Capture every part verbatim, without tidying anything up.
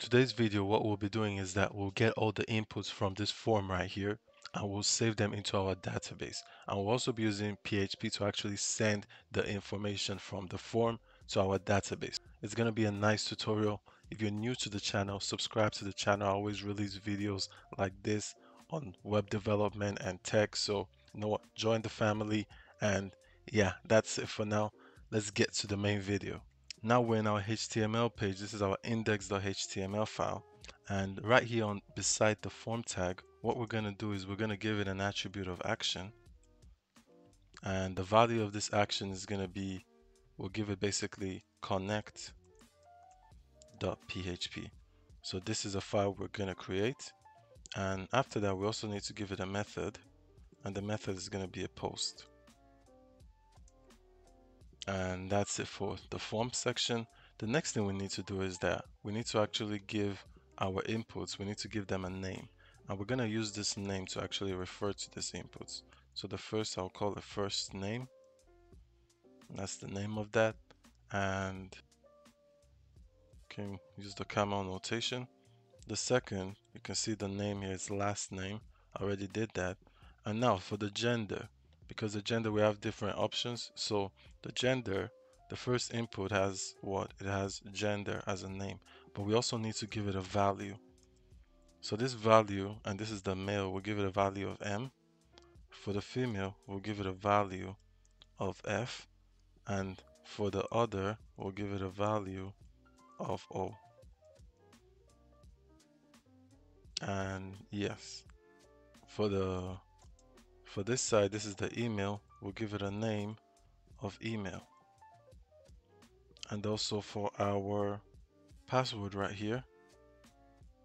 Today's video, what we'll be doing is that we'll get all the inputs from this form right here and we'll save them into our database. And we'll also be using P H P to actually send the information from the form to our database. It's going to be a nice tutorial. If you're new to the channel, subscribe to the channel. I always release videos like this on web development and tech. So, you know what? Join the family. And yeah, that's it for now. Let's get to the main video. Now we're in our H T M L page. This is our index dot H T M L file. And right here on beside the form tag, what we're going to do is we're going to give it an attribute of action. And the value of this action is going to be, we'll give it basically connect dot P H P. So this is a file we're going to create. And after that, we also need to give it a method. And the method is going to be a post. And that's it for the form section. The next thing we need to do is that we need to actually give our inputs, we need to give them a name. And we're going to use this name to actually refer to these inputs. So the first, I'll call the first name. That's the name of that. And you can use the camel notation. The second, you can see the name here is last name. I already did that. And now for the gender. Because the gender, we have different options. So the gender, the first input has what? It has gender as a name, but we also need to give it a value. So this value, and this is the male, we'll give it a value of M. For the female, we'll give it a value of F. And for the other, we'll give it a value of O. And yes, for the For this side, this is the email. We'll give it a name of email. And also for our password right here,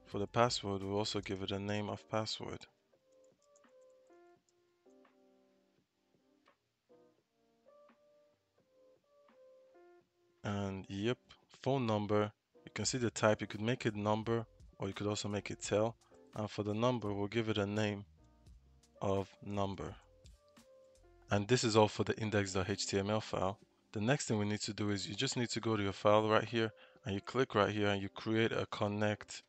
for the password, we'll also give it a name of password. And yep, phone number. You can see the type. You could make it number, or you could also make it tell. And for the number, we'll give it a name of number. And this is all for the index dot H T M L file. The next thing we need to do is you just need to go to your file right here and you click right here and you create a connect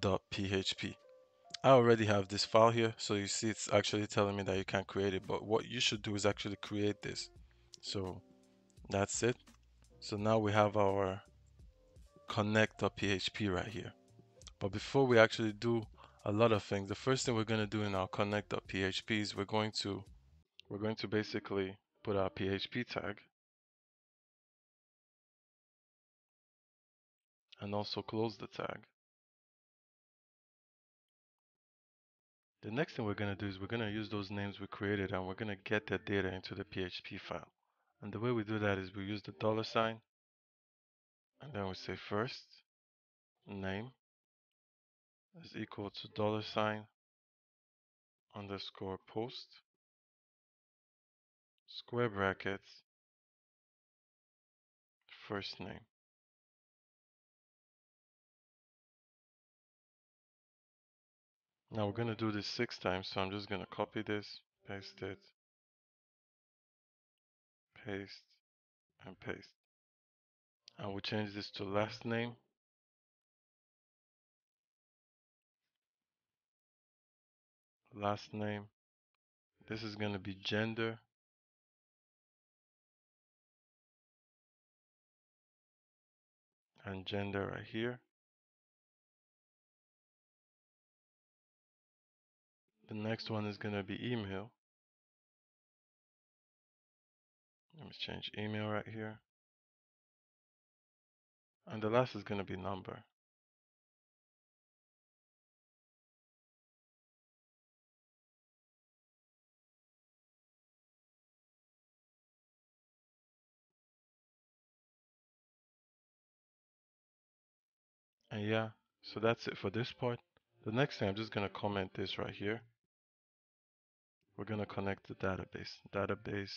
dot P H P. I already have this file here, so you see it's actually telling me that you can't create it, but what you should do is actually create this. So that's it. So now we have our connect dot P H P right here. But before we actually do a lot of things, the first thing we're going to do in our connect dot P H P is we're going to we're going to basically put our P H P tag and also close the tag. The next thing we're going to do is we're going to use those names we created and we're going to get that data into the P H P file. And the way we do that is we use the dollar sign and then we say first name is equal to dollar sign underscore post square brackets first name. Now we're going to do this six times, so I'm just going to copy this, paste it, paste and paste. And we'll change this to last name. Last name. This is going to be gender. And gender right here. The next one is going to be email. Let me change email right here. And the last is going to be number. And yeah, so that's it for this part. The next thing, I'm just going to comment this right here. We're going to connect the database, database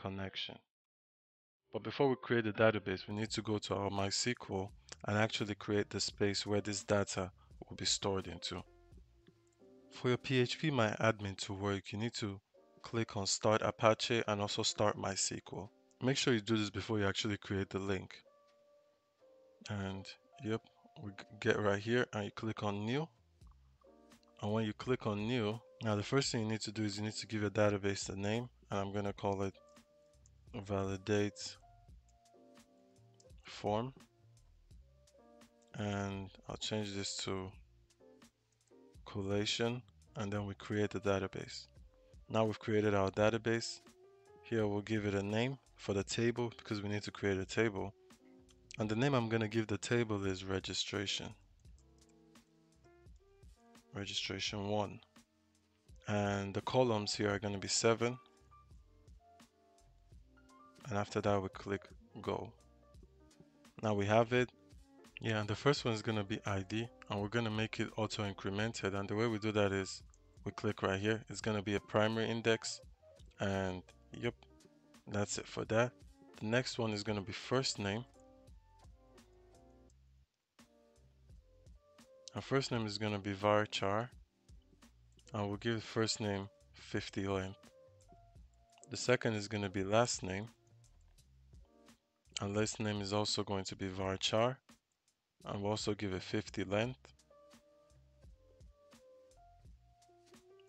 connection. But before we create the database, we need to go to our MySQL and actually create the space where this data will be stored into. For your P H P My Admin to work, you need to click on Start Apache and also Start MySQL. Make sure you do this before you actually create the link. and yep, we get right here and you click on new. And when you click on new, now the first thing you need to do is you need to give your database a name, and I'm going to call it validate form, and I'll change this to collation, and then we create the database. Now we've created our database. Here we'll give it a name for the table because we need to create a table, and the name I'm going to give the table is registration. Registration one, and the columns here are going to be seven, and after that we click go. Now we have it. Yeah, and the first one is going to be I D, and we're going to make it auto incremented, and the way we do that is we click right here. It's going to be a primary index, and yep, that's it for that. The next one is going to be first name, and first name is going to be Varchar, and we'll give the first name fifty length. The second is going to be last name, and last name is also going to be Varchar, and we'll also give it fifty length.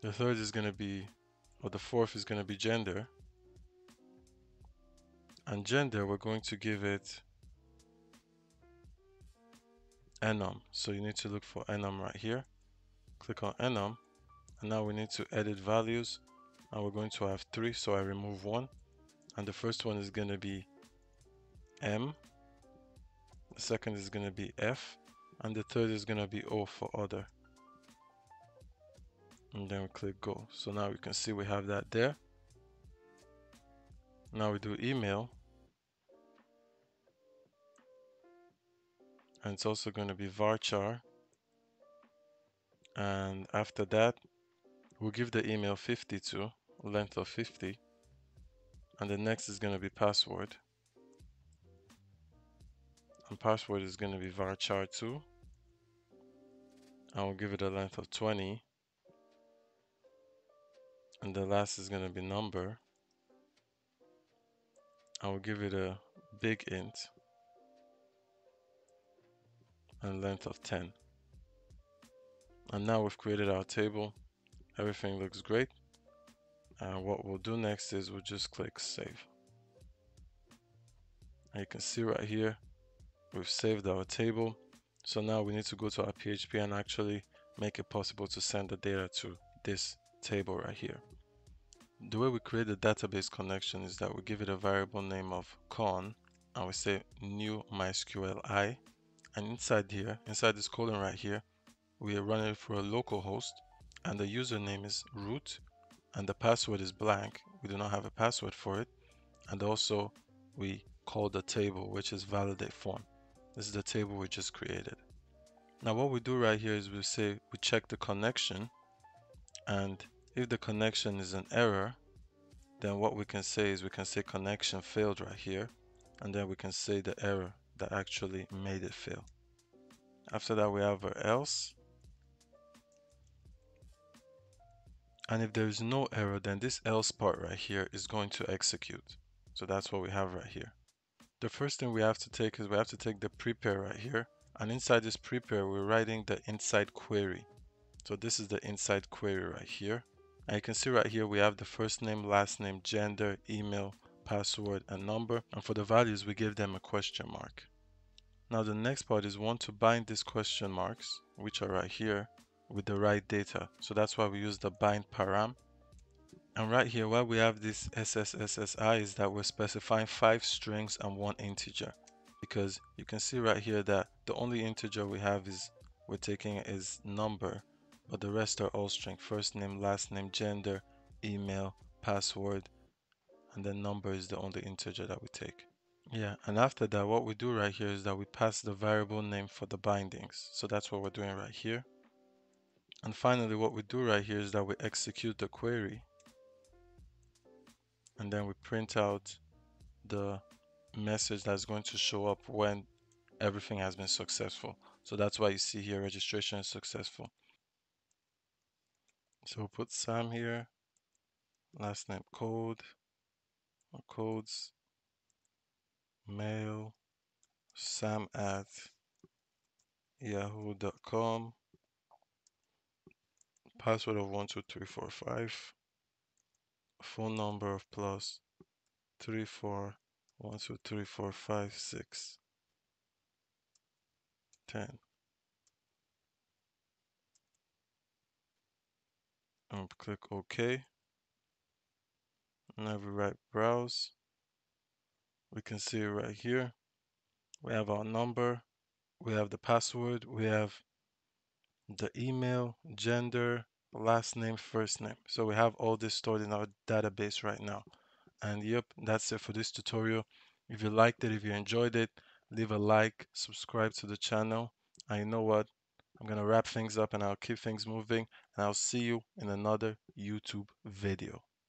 The third is going to be, or the fourth is going to be gender, and gender we're going to give it Enum. So you need to look for Enum right here, click on Enum, and now we need to edit values, and we're going to have three, so I remove one, and the first one is going to be M, the second is going to be F, and the third is going to be O for other, and then we click go. So now you can see we have that there. Now we do email, and it's also going to be Varchar, and after that we'll give the email fifty-two, length of fifty, and the next is going to be password, and password is going to be varchar two, and we'll give it a length of twenty, and the last is going to be number, and we'll give it a BigInt and length of ten. And now we've created our table. Everything looks great. And what we'll do next is we'll just click save. And you can see right here, we've saved our table. So now we need to go to our P H P and actually make it possible to send the data to this table right here. The way we create the database connection is that we give it a variable name of con, and we say new MySQLi. And inside here, inside this colon right here, we are running for a local host, and the username is root, and the password is blank. We do not have a password for it. And also we call the table, which is validate form. This is the table we just created. Now what we do right here is we say we check the connection, and if the connection is an error, then what we can say is we can say connection failed right here, and then we can say the error that actually made it fail. After that we have our else, and if there is no error, then this else part right here is going to execute. So that's what we have right here. The first thing we have to take is we have to take the prepare right here, and inside this prepare we're writing the inside query. So this is the inside query right here, and you can see right here we have the first name, last name, gender, email, password, and number, and for the values we give them a question mark. Now the next part is we want to bind these question marks, which are right here, with the right data. So that's why we use the bind param. And right here why we have this S S S S I is that we're specifying five strings and one integer, because you can see right here that the only integer we have is we're taking is number, but the rest are all string: first name, last name, gender, email, password, and then number is the only integer that we take. Yeah, and after that what we do right here is that we pass the variable name for the bindings. So that's what we're doing right here. And finally what we do right here is that we execute the query, and then we print out the message that's going to show up when everything has been successful. So that's why you see here registration is successful. So we'll put Sam here, last name code, codes, mail, sam at yahoo dot com, password of one two three four five, phone number of plus three four one two three four five six ten. And click OK. Now we write browse. We can see right here, we have our number, we have the password, we have the email, gender, last name, first name. So we have all this stored in our database right now. And yep, that's it for this tutorial. If you liked it, if you enjoyed it, leave a like, subscribe to the channel. And you know what? I'm going to wrap things up and I'll keep things moving. And I'll see you in another YouTube video.